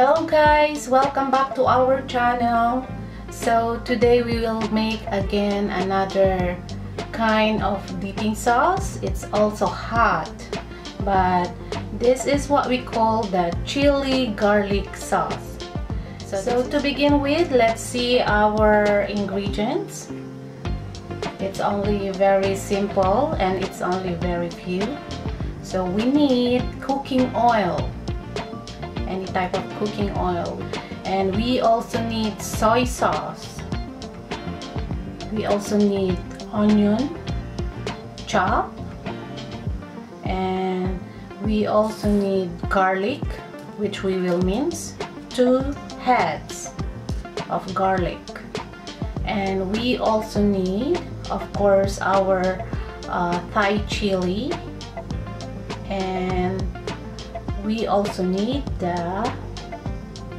Hello guys, welcome back to our channel. So today we will make again another kind of dipping sauce. It's also hot, but this is what we call the chili garlic sauce. So to begin with, let's see our ingredients. It's only very simple and it's only very few. So we need cooking oil, any type of cooking oil, and we also need soy sauce. We also need onion chopped, and we also need garlic, which we will mince, 2 heads of garlic, and we also need, of course, our Thai chili, and we also need the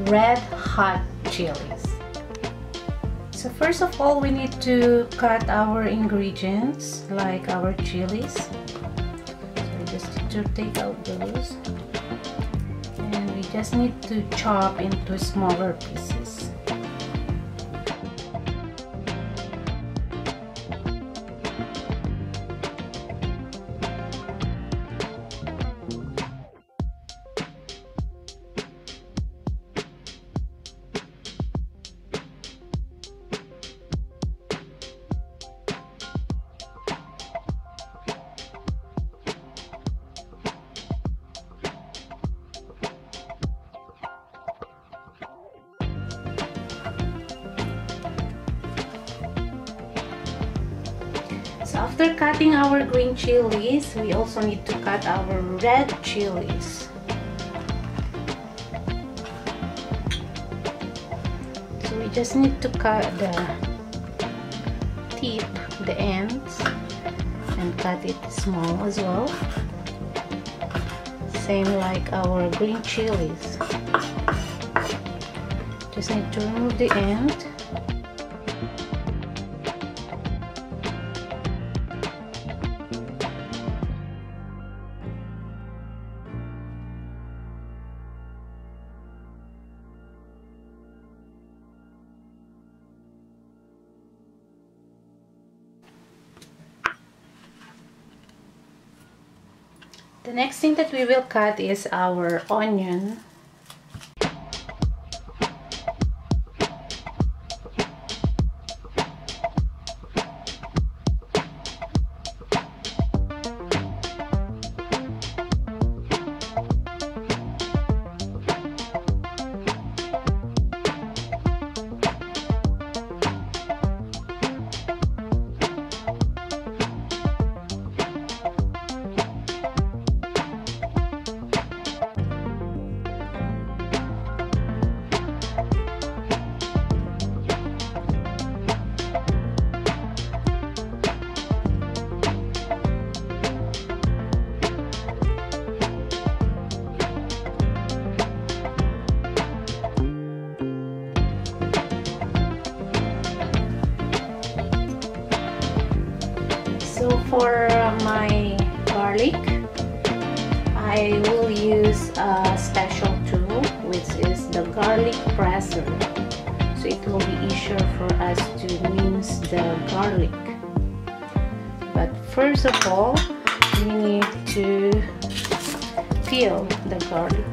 red hot chilies. So first of all, we need to cut our ingredients like our chilies. So just to take out those, and we just need to chop into smaller pieces. So after cutting our green chilies, we also need to cut our red chilies. So we just need to cut the tip, the ends, and cut it small as well. Same like our green chilies. Just need to remove the end. The next thing that we will cut is our onion. So for my garlic, I will use a special tool, which is the garlic presser. So it will be easier for us to mince the garlic. But first of all, we need to peel the garlic.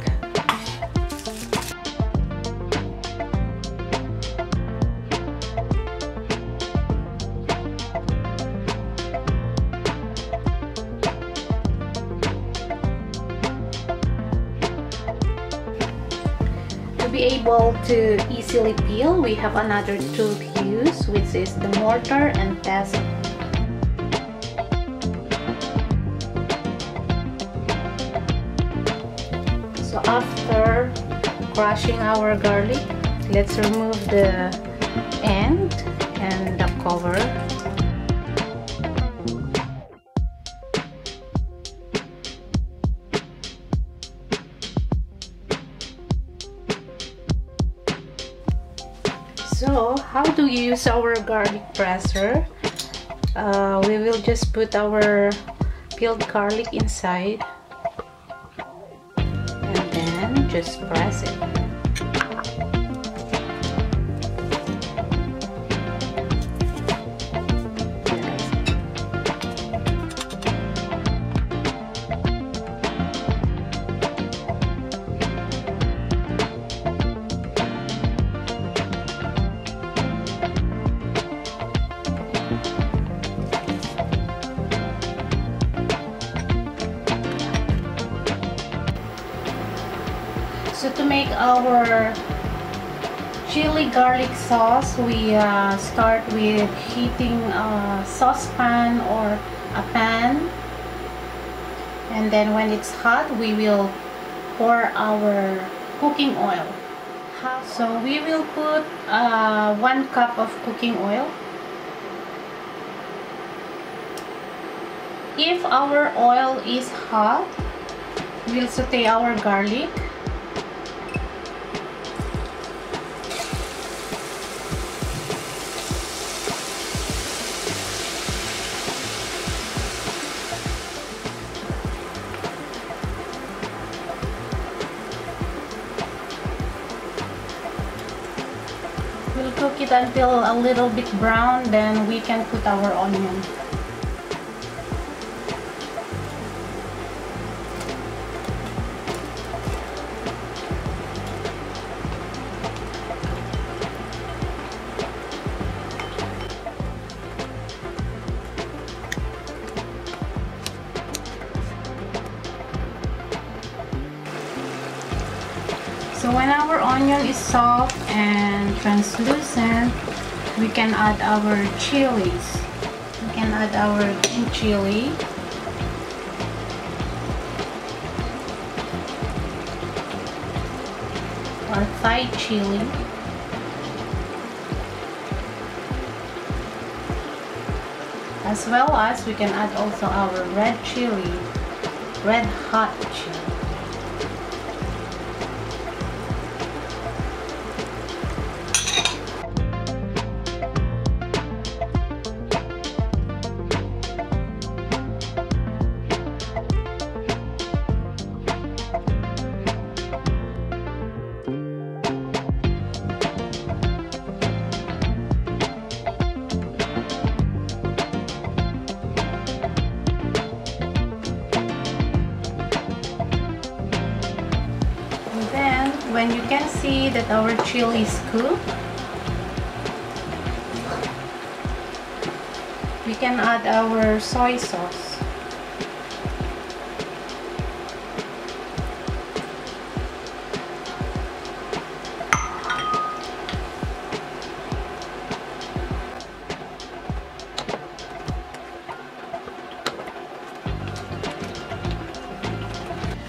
Be able to easily peel, we have another tool to use, which is the mortar and pestle. So after crushing our garlic, let's remove the end and the cover. So how do you use our garlic presser? We will just put our peeled garlic inside and then just press it. make our chili garlic sauce, we start with heating a saucepan or a pan, and then when it's hot we will pour our cooking oil. So we will put 1 cup of cooking oil. If our oil is hot, we'll saute our garlic. We'll cook it until a little bit brown, then we can put our onion. So when our onion is soft and translucent, we can add our chilies. We can add our green chili. Or Thai chili. As well as we can add also our red chili, red hot chili. When you can see that our chili is cooked, we can add our soy sauce.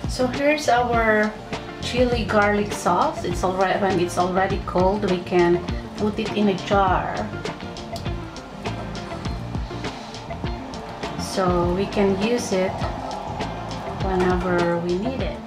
So here's our chili garlic sauce. It's already, when it's already cold, we can put it in a jar, so we can use it whenever we need it.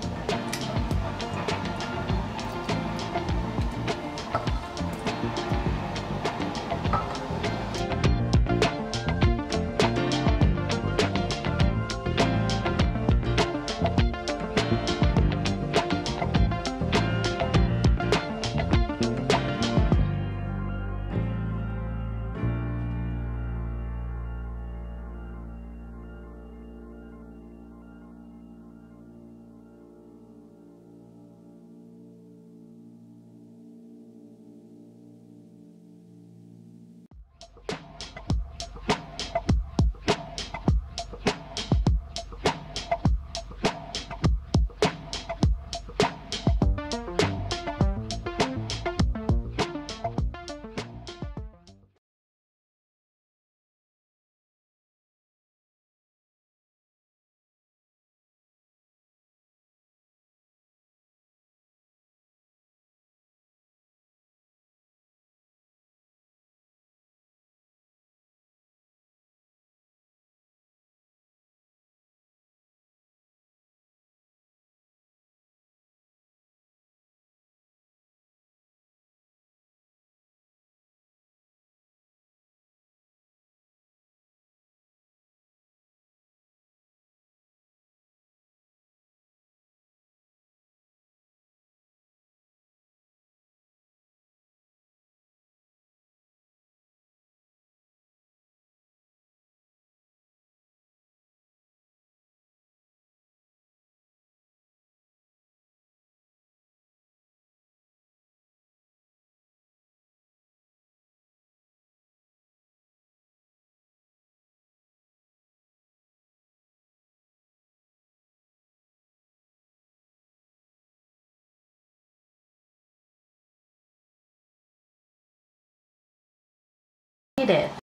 there.